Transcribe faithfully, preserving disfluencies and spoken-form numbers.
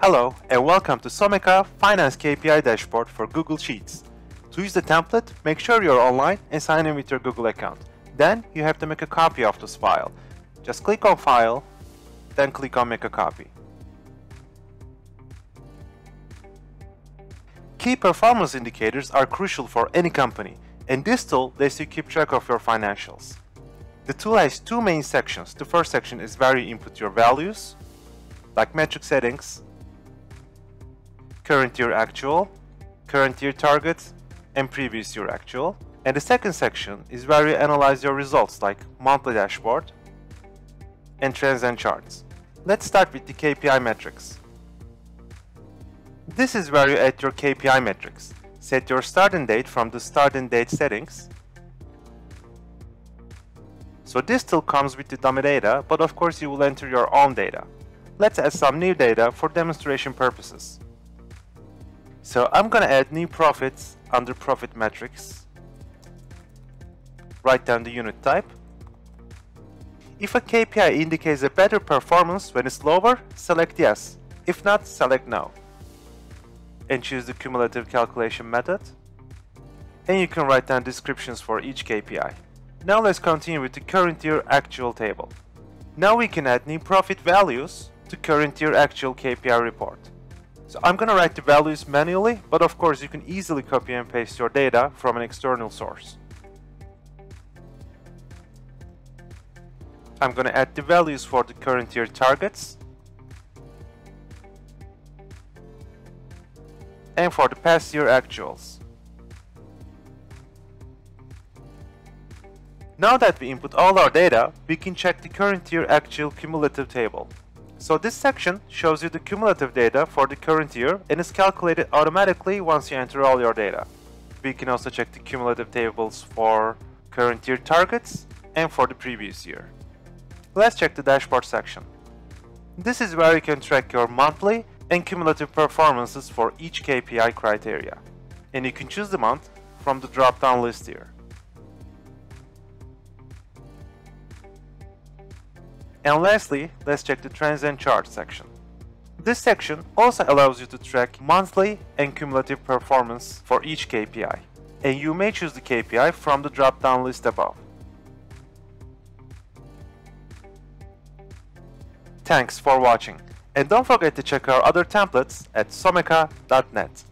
Hello and welcome to Someka Finance K P I Dashboard for Google Sheets. To use the template, make sure you're online and sign in with your Google account. Then you have to make a copy of this file. Just click on File, then click on Make a Copy. Key performance indicators are crucial for any company, and this tool lets you keep track of your financials. The tool has two main sections. The first section is where you input your values, like metric settings, current year actual, current year target, and previous year actual. And the second section is where you analyze your results, like monthly dashboard and trends and charts. Let's start with the K P I metrics. This is where you add your K P I metrics. Set your start and date from the start and date settings. So this tool comes with the dummy data, but of course you will enter your own data. Let's add some new data for demonstration purposes. So I'm gonna add new profits under profit metrics. Write down the unit type. If a K P I indicates a better performance when it's lower, select yes. If not, select no. And choose the cumulative calculation method. And you can write down descriptions for each K P I. Now let's continue with the current year actual table. Now we can add new profit values to current year actual K P I report. So I'm gonna write the values manually, but of course you can easily copy and paste your data from an external source. I'm gonna add the values for the current year targets and for the past year actuals. Now that we input all our data, we can check the current year actual cumulative table. So this section shows you the cumulative data for the current year and is calculated automatically once you enter all your data. We can also check the cumulative tables for current year targets and for the previous year. Let's check the dashboard section. This is where you can track your monthly and cumulative performances for each K P I criteria. And you can choose the month from the drop-down list here. And lastly, let's check the Trends and Charts section. This section also allows you to track monthly and cumulative performance for each K P I. And you may choose the K P I from the drop-down list above. Thanks for watching, and don't forget to check our other templates at someka dot net.